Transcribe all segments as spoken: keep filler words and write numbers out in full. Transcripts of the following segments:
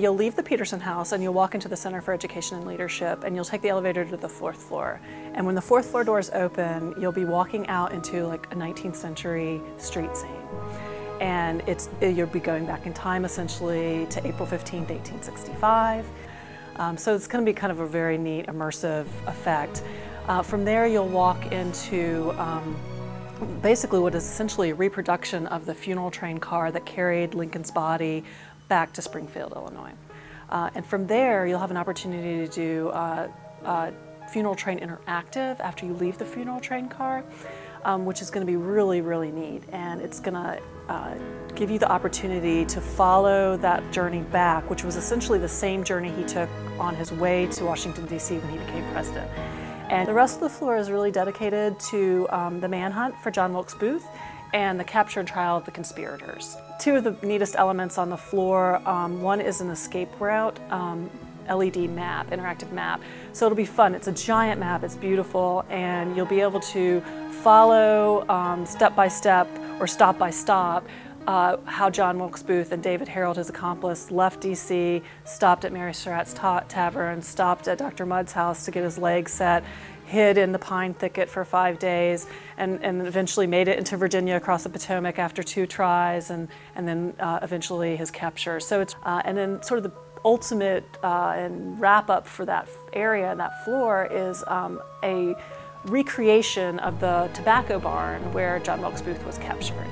You'll leave the Peterson House and you'll walk into the Center for Education and Leadership, and you'll take the elevator to the fourth floor. And when the fourth floor doors open, you'll be walking out into like a nineteenth century street scene. And it's, you'll be going back in time essentially to April fifteenth, eighteen sixty-five. Um, so it's going to be kind of a very neat immersive effect. Uh, from there, you'll walk into um, basically what is essentially a reproduction of the funeral train car that carried Lincoln's body back to Springfield, Illinois. Uh, and from there, you'll have an opportunity to do uh, uh, funeral train interactive after you leave the funeral train car, um, which is going to be really, really neat. And it's going to uh, give you the opportunity to follow that journey back, which was essentially the same journey he took on his way to Washington, D C when he became president. And the rest of the floor is really dedicated to um, the manhunt for John Wilkes Booth and the capture and trial of the conspirators. Two of the neatest elements on the floor, um, one is an escape route um, L E D map, interactive map. So it'll be fun. It's a giant map, it's beautiful, and you'll be able to follow um, step by step or stop by stop uh, how John Wilkes Booth and David Herold, his accomplice, left D C, stopped at Mary Surratt's ta Tavern, stopped at Doctor Mudd's house to get his leg set, hid in the pine thicket for five days, and, and eventually made it into Virginia across the Potomac after two tries, and, and then uh, eventually his capture. So it's, uh, and then sort of the ultimate uh, and wrap up for that area and that floor is um, a recreation of the tobacco barn where John Wilkes Booth was captured.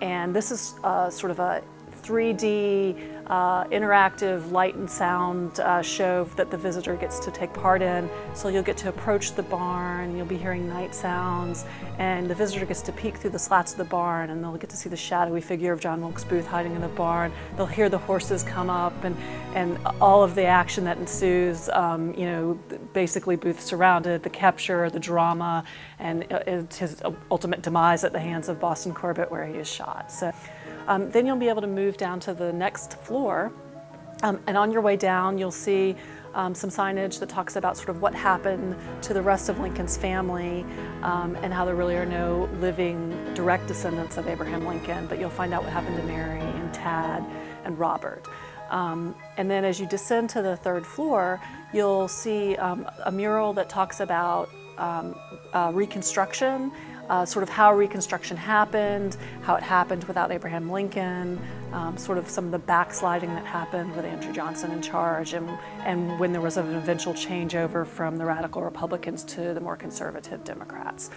And this is uh, sort of a three D uh, interactive light and sound uh, show that the visitor gets to take part in. So you'll get to approach the barn, you'll be hearing night sounds, and the visitor gets to peek through the slats of the barn, and they'll get to see the shadowy figure of John Wilkes Booth hiding in the barn. They'll hear the horses come up and, and all of the action that ensues, um, you know, basically Booth surrounded, the capture, the drama, and uh, his ultimate demise at the hands of Boston Corbett where he is shot. So. Um, then you'll be able to move down to the next floor, um, and on your way down you'll see um, some signage that talks about sort of what happened to the rest of Lincoln's family um, and how there really are no living direct descendants of Abraham Lincoln, but you'll find out what happened to Mary and Tad and Robert. Um, and then as you descend to the third floor, you'll see um, a mural that talks about um, uh, Reconstruction. Uh, sort of how Reconstruction happened, how it happened without Abraham Lincoln, um, sort of some of the backsliding that happened with Andrew Johnson in charge, and, and when there was an eventual changeover from the radical Republicans to the more conservative Democrats.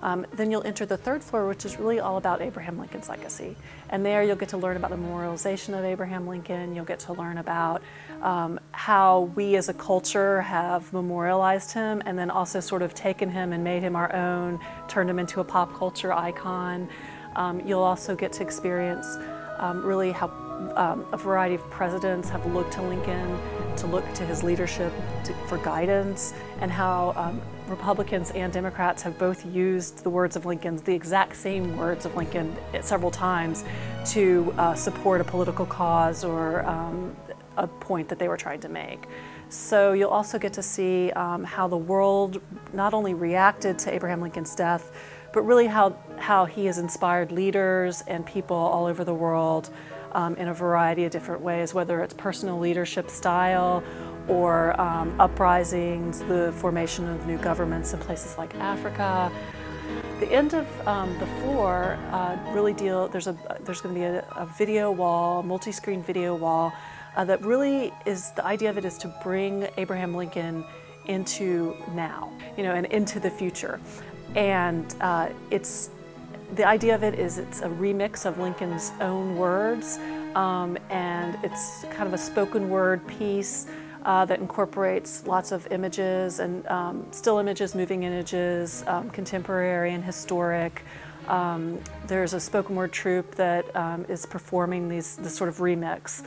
Um, then you'll enter the third floor, which is really all about Abraham Lincoln's legacy. And there you'll get to learn about the memorialization of Abraham Lincoln. You'll get to learn about um, how we as a culture have memorialized him, and then also sort of taken him and made him our own, turned him into a pop culture icon. Um, you'll also get to experience um, really how um, a variety of presidents have looked to Lincoln, to look to his leadership to, for guidance, and how um, Republicans and Democrats have both used the words of Lincoln, the exact same words of Lincoln, several times to uh, support a political cause or um, a point that they were trying to make. So you'll also get to see um, how the world not only reacted to Abraham Lincoln's death, but really how, how he has inspired leaders and people all over the world um, in a variety of different ways, whether it's personal leadership style or um, uprisings, the formation of new governments in places like Africa. The end of um, the floor uh, really deal, there's, a, there's gonna be a, a video wall, multi-screen video wall, uh, that really is, the idea of it is to bring Abraham Lincoln into now, you know, and into the future. And uh, it's, the idea of it is it's a remix of Lincoln's own words, um, and it's kind of a spoken word piece Uh, that incorporates lots of images and um, still images, moving images, um, contemporary and historic. Um, there's a spoken word troupe that um, is performing these, this sort of remix.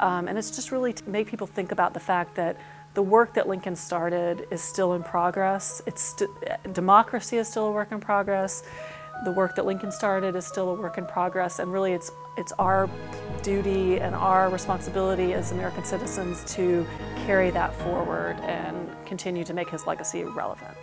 Um, and it's just really to make people think about the fact that the work that Lincoln started is still in progress. It's st- democracy is still a work in progress. The work that Lincoln started is still a work in progress, and really it's it's our duty and our responsibility as American citizens to carry that forward and continue to make his legacy relevant.